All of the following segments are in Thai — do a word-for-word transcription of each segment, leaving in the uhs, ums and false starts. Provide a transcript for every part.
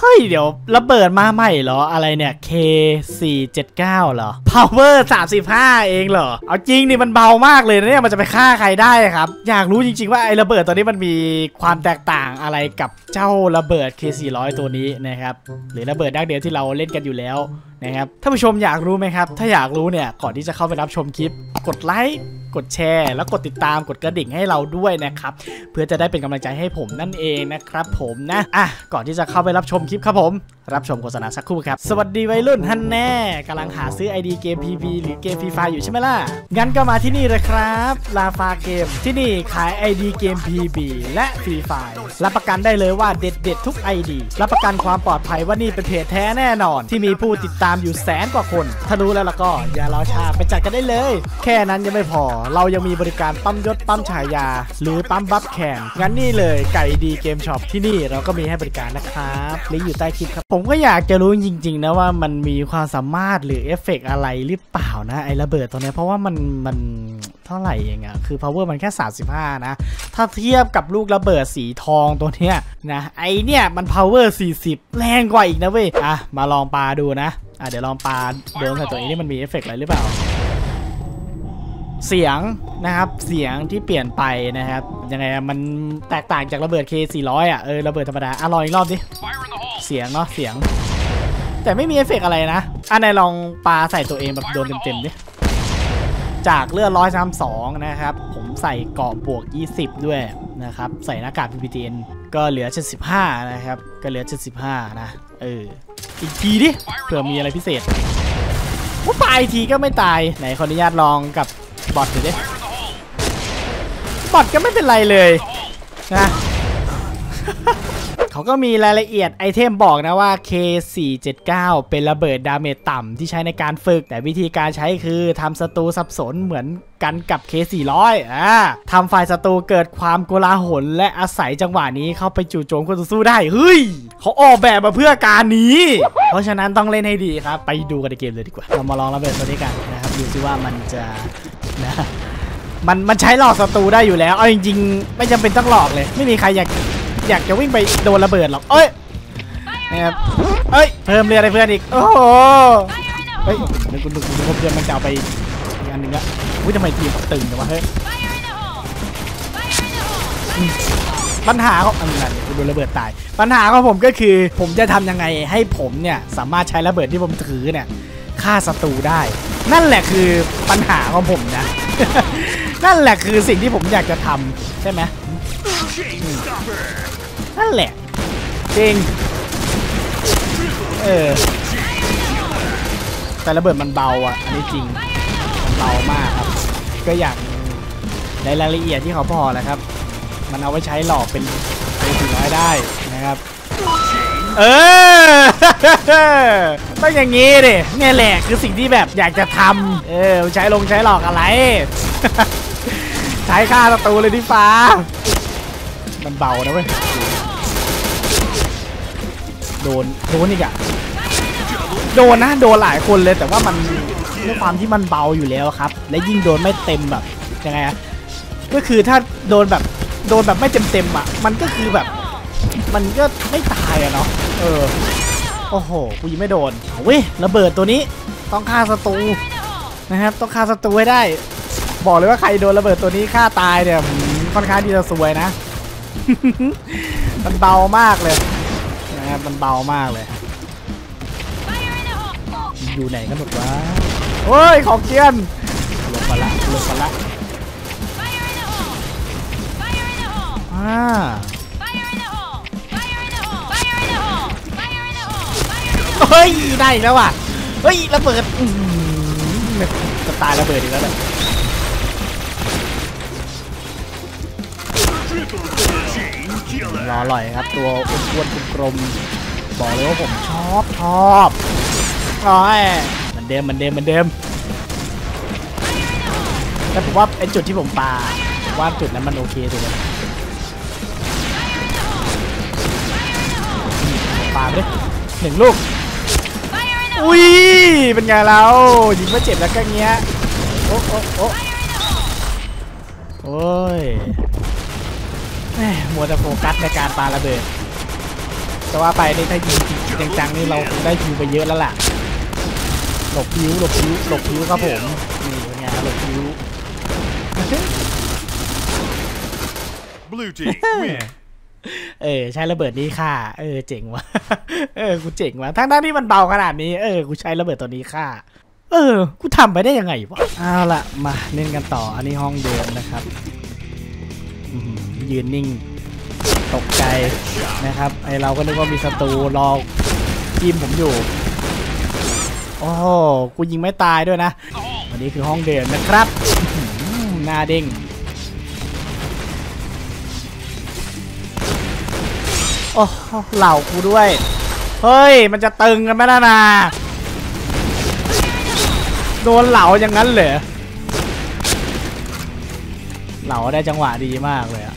เฮ้ยเดี๋ยวระเบิดมาใหม่เหรออะไรเนี่ย เค สี่เจ็ดเก้า เหรอ power สามสิบห้าเองเหรอเอาจริงดิมันเบามากเลยนะเนี่ยมันจะไปฆ่าใครได้ครับอยากรู้จริงๆว่าไอ้ระเบิดตัวนี้มันมีความแตกต่างอะไรกับเจ้าระเบิด เค สี่ร้อย ตัวนี้นะครับหรือระเบิดดักเดียวที่เราเล่นกันอยู่แล้วนะครับท่านผู้ชมอยากรู้ไหมครับถ้าอยากรู้เนี่ยก่อนที่จะเข้าไปรับชมคลิปกดไลค์กดแชร์แล้วกดติดตามกดกระดิ่งให้เราด้วยนะครับเพื่อจะได้เป็นกำลังใจให้ผมนั่นเองนะครับผมนะอ่ะก่อนที่จะเข้าไปรับชมคลิปครับผมรับชมโฆษณาสักครู่ครับสวัสดีวัยรุ่นฮันแน่กำลังหาซื้อ ไอ ดี เกม พี บี หรือเกม Free Fire อยู่ใช่ไหมล่ะงั้นก็มาที่นี่เลยครับลาฟาเกมที่นี่ขาย ไอ ดี เกม พี บี และ Free Fire รับประกันได้เลยว่าเด็ดๆทุก ไอ ดี รับประกันความปลอดภัยว่านี่เป็นเพจแท้แน่นอนที่มีผู้ติดตามอยู่แสนกว่าคนถ้ารู้แล้วล่ะก็อย่ารอช้าไปจัดกันได้เลยแค่นั้นยังไม่พอเรายังมีบริการปั๊มยศปั๊มฉายาหรือปั๊มบัฟแข่งงั้นนี่เลยไก่ดีเกมช็อปที่นี่เราก็มีให้บริการนะครับลิงก์อยู่ใต้คลิปครับผมก็อยากจะรู้จริงๆนะว่ามันมีความสามารถหรือเอฟเฟกต์อะไรหรือเปล่านะไอ้ระเบิดตัวนี้เพราะว่ามันมันเท่าไหร่เองอะคือ power มันแค่สามสิบห้านะถ้าเทียบกับลูกระเบิดสีทองตัวเนี้ยนะไอเนี่ยมัน power สี่สิบแรงกว่าอีกนะเว้ยอ่ะมาลองปาดูนะอ่ะเดี๋ยวลองปาโดนใส่ตัวนี้มันมีเอฟเฟกต์อะไรหรือเปล่าเสียงนะครับเสียงที่เปลี่ยนไปนะครับยังไงมันแตกต่างจากระเบิด เค สี่ร้อย อ่ะเออระเบิดธรรมดาอ่ะลองอีกรอบดิเสียงเนาะเสียงแต่ไม่มีเอฟเฟกต์อะไรนะอ่ะนายลองปาใส่ตัวเองแบบโดนเต็มๆดิจากเลือดหนึ่งร้อยสามสิบสองนะครับผมใส่เกาะบวกยี่สิบด้วยนะครับใส่หน้ากาก พี พี ที เอ็น ก็เหลือเจ็ดสิบห้านะครับก็เหลือเจ็ดสิบห้านะเอออีกทีดิเผื่อมีอะไรพิเศษว่าปาอีกทีก็ไม่ตายไหนขออนุญาตลองกับบอทดูดิบอทก็ไม่เป็นไรเลยนะ เขาก็มีรายละเอียดไอเทมบอกนะว่า เค สี่เจ็ดเก้า เป็นระเบิดดาเมจต่ำที่ใช้ในการฝึกแต่วิธีการใช้คือทำศัตรูสับสนเหมือนกันกับ เค สี่ร้อย อ่าทำฝ่ายศัตรูเกิดความโกลาหลและอาศัยจังหวะนี้เข้าไปจู่โจมคนต่อสู้ได้เฮ้ยเขาออกแบบมาเพื่อการนี้ เพราะฉะนั้นต้องเล่นให้ดีครับไปดูกันในเกมเลยดีกว่าเรามาลองระเบิดตัวนี้กันนะครับดูซิว่ามันจะนะมันมันใช้หลอกศัตรูได้อยู่แล้วเอาจริงๆไม่จำเป็นต้องหลอกเลยไม่มีใครอยากอยากจะวิ่งไปโดนระเบิดหรอกเอ้ยนะครับเอ้ยเพิ่มเรือให้เพื่อนอีกโอ้โหเฮ้ยเดี๋ยวคุณดูคุณเพื่อนมันจะเอาไปอีกอันหนึ่งละอุ้ยทำไมทีมตึงแต่ว่าเฮ้ยปัญหาของอันนั้นคุณโดนระเบิดตายปัญหาของผมก็คือผมจะทำยังไงให้ผมเนี่ยสามารถใช้ระเบิดที่ผมถือเนี่ยฆ่าศัตรูได้นั่นแหละคือปัญหาของผมนะ นั่นแหละคือสิ่งที่ผมอยากจะทำใช่ไหมนั่นแหละจริงเออแต่ระเบิดมันเบาอ่ะอันนี้จริงมันเบามากครับก็อย่างในรายละเอียดที่เขาพอแหละครับมันเอาไว้ใช้หลอกเป็นเป็นถึงร้อยได้นะครับเออต้องอย่างงี้ดิเนี่ยแหละคือสิ่งที่แบบอยากจะทำเออใช้ลงใช้หลอกอะไร ใช้ฆ่าศัตรูเลยดิฟ้ามันเบานะเว้ยโดนโดนอีกอะโดนนะโดนหลายคนเลยแต่ว่ามันด้วยความที่มันเบาอยู่แล้วครับและยิ่งโดนไม่เต็มแบบยังไงอะก็คือถ้าโดนแบบโดนแบบไม่เต็มเต็มอะมันก็คือแบบมันก็ไม่ตายอะเนาะเออโอ้โหกูยิงไม่โดนเว้ยระเบิดตัวนี้ต้องฆ่าศัตรูนะครับต้องฆ่าศัตรูให้ได้บอกเลยว่าใครโดนระเบิดตัวนี้ฆ่าตายเนี่ยค่อนข้างที่จะสวยนะมันเบามากเลยนะครับมันเบามากเลยอยู่ไหนกันหมดวะเฮ้ยขอเกียนลงมาละลงมาละอ่าเฮ้ยได้แล้วอ่ะเฮ้ยระเบิดจะตายระเบิดอีกแล้วเลยรออร่อยครับตัวอ้วนๆกลมๆบอกเลยว่าผมชอบชอบร้อยมันเดิมมันเดิมมันเดิมแต่ผมว่าไอ้จุดที่ผมปาว่าจุดนั้นมันโอเคถูกไหมปาไปหนึ่งลูกอุ้ยเป็นไงเรายิงมาเจ็บแล้วก็เงี้ยโอ้โอ้โอ้โอ้ยมัวแต่โฟกัสในการปาระเบิด แต่ว่าไปนี่ถ้ายิงจังๆนี่เราได้คิวไปเยอะแล้วล่ะหลบคิวหลบคิวหลบคิวครับผมนี่เป็นไงหลบคิวเออใช้ระเบิดนี้ค่ะเออเจ๋งวะเออกูเจ๋งวะทั้งด้านที่มันเบาขนาดนี้เออกูใช้ระเบิดตัวนี้ค่ะเออกูทำไปได้ยังไงวะเอาละมาเล่นกันต่ออันนี้ห้องเดิมนะครับยืนนิ่งตกใจนะครับไอเราก็นึกว่ามีศัตรูรอทีมผมอยู่โอ้กูยิงไม่ตายด้วยนะอันนี้คือห้องเดิมนะครับหน้าเด้งโอ้เหล่ากูด้วยเฮ้ยมันจะตึงกันไหมนะนาโดนเหล่าอย่างนั้นเหรอเหล่าได้จังหวะดีมากเลยอะ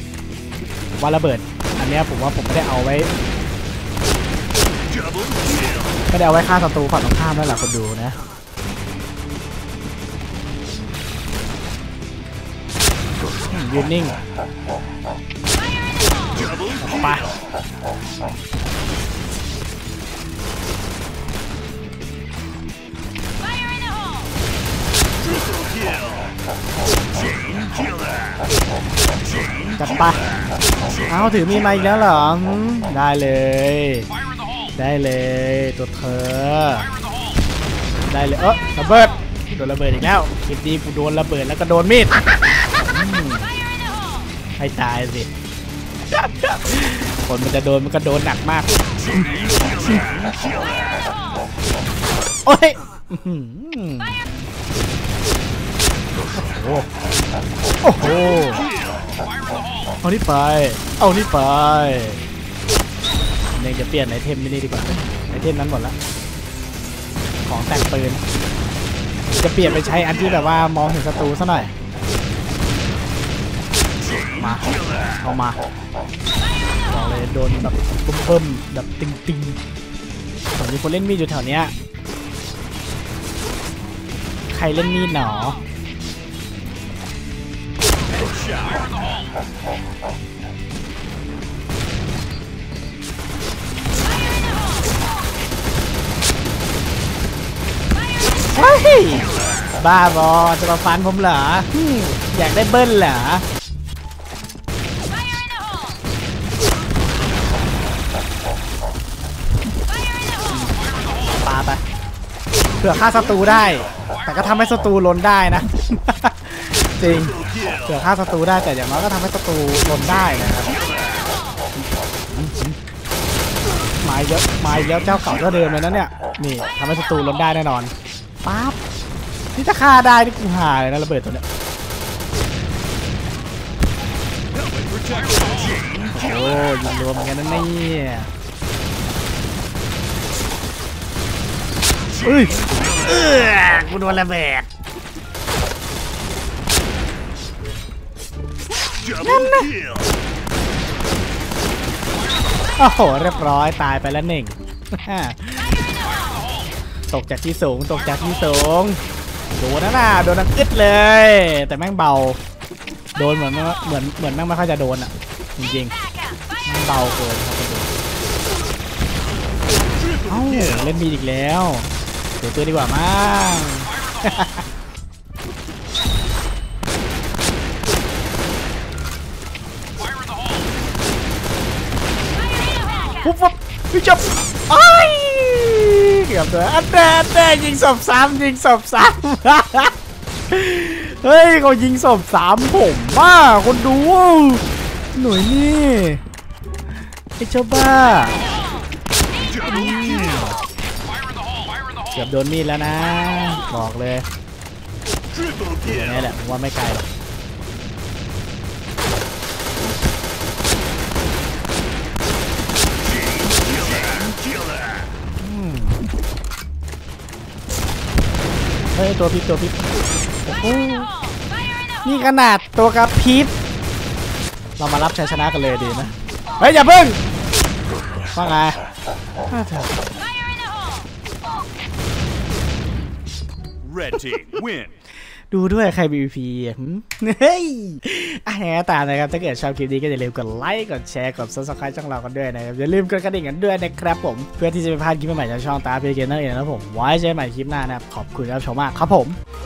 ว่าระเบิดอันนี้ผมว่าผมไม่ได้เอาไว้ไม่ได้เอาไว้ฆ่าศัตรูฝั่งตรงข้ามนั่นแหละคนดูนะยืนนิ่งไปจัดไปเอาถือมีดมาอีกแล้วเหรอได้เลยได้เลยตัวเธอได้เลยเออระเบิดโดนระเบิดอีกแล้วคลิปนี้กูโดนระเบิดแล้วก็โดนมีดให้ตายสิคนมันจะโดนมันก็โดนหนักมากโอ้ยโอ้โหเอานี่ไปเอานี่ไปเนี่ยจะเปลี่ยนไอเทมนี่ดีกว่าไอเทมนั้นหมดแล้วของแต่งปืนจะเปลี่ยนไปใช้อันที่แบบว่ามองเห็นศัตรูซะหน่อยมาเอามาเราเลยโดนแบบเพิ่มๆแบบติงๆผมมีคนเล่นมีดอยู่แถวเนี้ยใครเล่นมีดหนอบ้าบอจะมาฟันผมเหรออยากได้เบิ้ลเหรอปาไปเผื่อฆ่าศัตรูได้แต่ก็ทำให้ศัตรูล้นได้นะจริงเผื่อฆ่าศัตรูได้แต่อย่างน้อยก็ทำให้ศัตรูล้นได้นะครับหมายเยอะหมายเยอะเจ้าเก่าเจ้าเดิมเลยนะเนี่ยนี่ทำให้ศัตรูล้นได้แน่นอนปั๊บนี่ถ้าฆ่าได้นี่กูหายเลยนะระเบิดตัวเนี้ยโอ้ยยิงรวมกันนั่นนี่เอ้ยเออกูโดนระเบิดนั่นนะโอ้โหเรียบร้อยตายไปแล้วหนึ่งตกจากที่สูงตกจากที่สูงโดนนะน่ะโดนนักอึดเลยแต่แม่งเบาโดนเหมือนเหมือนเหมือนแม่งไม่ค่อยจะโดนอ่ะจริงๆเบาเกินเอ้าเล่นมีอีกแล้วเดี๋ยวตัวดีกว่ามั้งปุ๊บปุ๊บพี่จบไอ้เกือบเลยอันแดดแดดยิงศพสามยิงศพสามเฮ้ยเขายิงศพสามผมว่าคนดูหน่วยนี่ไอ้เจ้าบ้าเกือบโดนมีดแล้วนะบอกเลยนี่แหละว่าไม่ไกลหรอกเฮ้ยตัวพิษตัวพิษนี่ขนาดตัวกระพิษเรามารับชัยชนะกันเลยดีนะเฮ้ยอย่าเพิ่งว่าไง ดูด้วยใคร บี วี พี เฮ้ยอ่ะอย่างนั้นตามนะครับถ้าเกิดชอบคลิปนี้ก็อย่าลืมกดไลค์กดแชร์กด ซับสไครบ์ ช่องเรากันด้วยนะครับอย่าลืมกดกระดิ่งกันด้วยนะครับผมเพื่อที่จะไม่พลาดคลิปใหม่จากช่องตาเพียเกนนั่นเองนะผมไว้เจอกันใหม่คลิปหน้านะครับขอบคุณที่รับชมมากครับผม